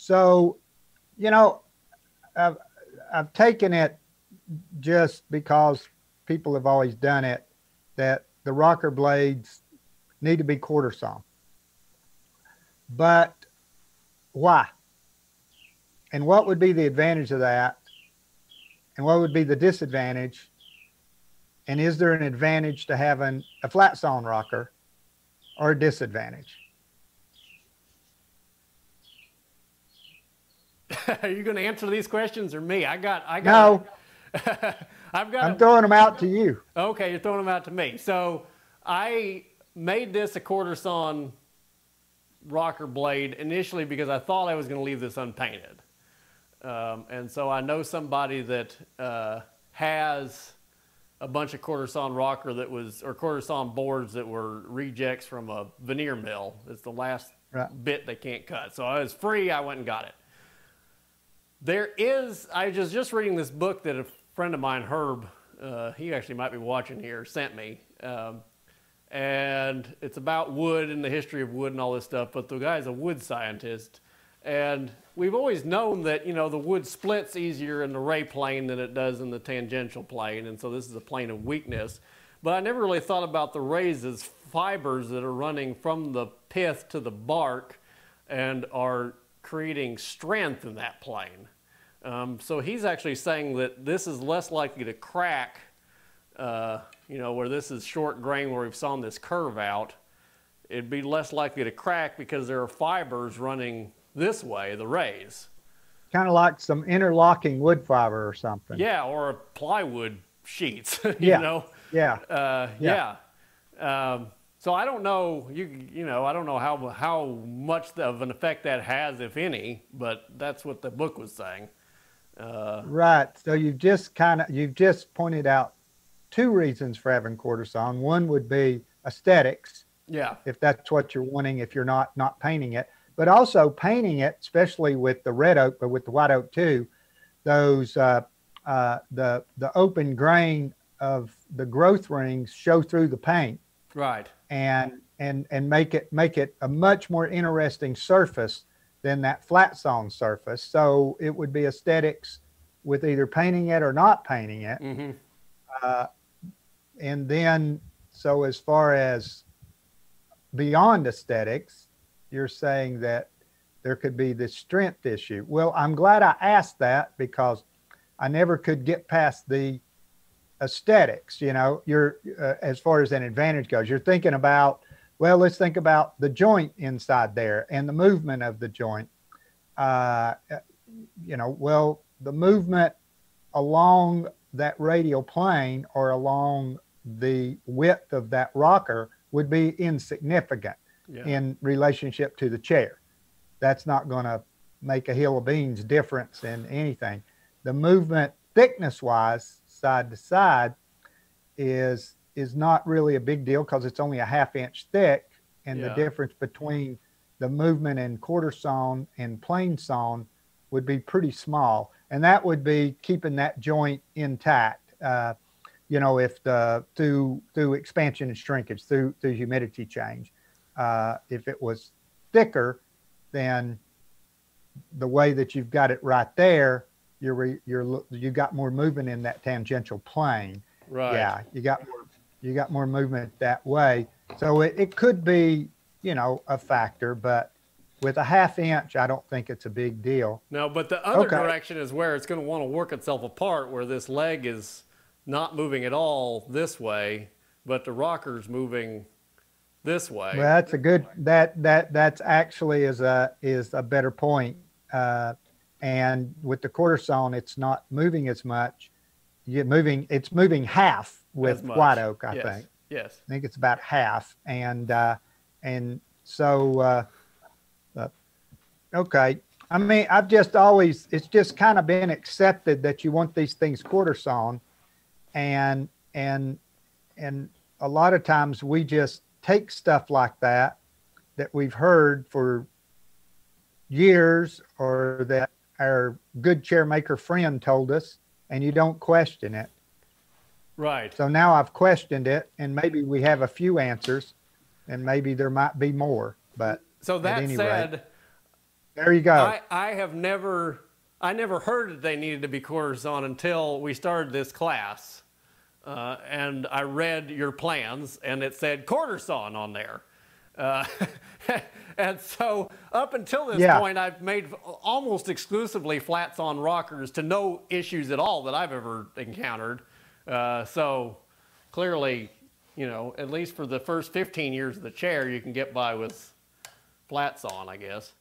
So, you know, I've taken it just because people have always done it, that the rocker blades need to be quarter sawn. But why? And what would be the advantage of that? And what would be the disadvantage? And is there an advantage to having a flat sawn rocker or a disadvantage? Are you going to answer these questions or me? No. I'm throwing them out to you. Okay, you're throwing them out to me. So I made this a quarter sawn rocker blade initially because I thought I was going to leave this unpainted. And so I know somebody that has a bunch of quarter sawn rocker that was, or quarter sawn boards that were rejects from a veneer mill. It's the last bit they can't cut. So I was free, I went and got it. There is, I was just reading this book that a friend of mine, Herb, he actually might be watching here, sent me. And it's about wood and the history of wood and all this stuff, but the guy's a wood scientist. And we've always known that, you know, the wood splits easier in the ray plane than it does in the tangential plane. And so this is a plane of weakness. But I never really thought about the rays as fibers that are running from the pith to the bark and are creating strength in that plane. So he's actually saying that this is less likely to crack, you know, where this is short grain where we've sawn this curve out. It'd be less likely to crack because there are fibers running this way, the rays. Kind of like some interlocking wood fiber or something. Yeah, or plywood sheets, you know? Yeah. So I don't know, you know, I don't know how much of an effect that has, if any, but that's what the book was saying. Right. So you've just pointed out two reasons for having quarter sawn. One would be aesthetics. Yeah. If that's what you're wanting, if you're not painting it, but also painting it, especially with the red oak, but with the white oak too, those the open grain of the growth rings show through the paint. Right. And make it a much more interesting surface than that flat sawn surface. So it would be aesthetics with either painting it or not painting it. Mm-hmm. And then, so as far as beyond aesthetics, you're saying that there could be this strength issue. Well, I'm glad I asked that because I never could get past the aesthetics, you know, as far as an advantage goes, you're thinking about, well, let's think about the joint inside there and the movement of the joint. You know, well, the movement along that radial plane or along the width of that rocker would be insignificant in relationship to the chair. That's not going to make a hill of beans difference in anything. The movement thickness wise, side to side is not really a big deal because it's only a ½ inch thick, and the difference between the movement in quarter sawn and plane sawn would be pretty small, and that would be keeping that joint intact. You know, if through expansion and shrinkage, through humidity change, if it was thicker than the way that you've got it right there. You got more movement in that tangential plane. Right. Yeah, you got more movement that way. So it could be, you know, a factor, but with a ½ inch, I don't think it's a big deal. No, but the other direction is where it's going to want to work itself apart, where this leg is not moving at all this way, but the rocker's moving this way. Well, that's a good that's actually is a better point. And with the quarter sawn, it's not moving as much. It's moving half with white oak, I think. Yes. I think it's about half. And so, okay. I mean, I've just always, it's just kind of been accepted that you want these things quarter sawn. And a lot of times we just take stuff like that we've heard for years, or that our good chair maker friend told us, and you don't question it. Right. So now I've questioned it, and maybe we have a few answers, and maybe there might be more. But so that said, There you go. I never heard that they needed to be quarters on until we started this class. And I read your plans, and it said quarter sawn on there. And so up until this point, I've made almost exclusively flats on rockers to no issues at all that I've ever encountered. So clearly, you know, at least for the first 15 years of the chair, you can get by with flats on, I guess.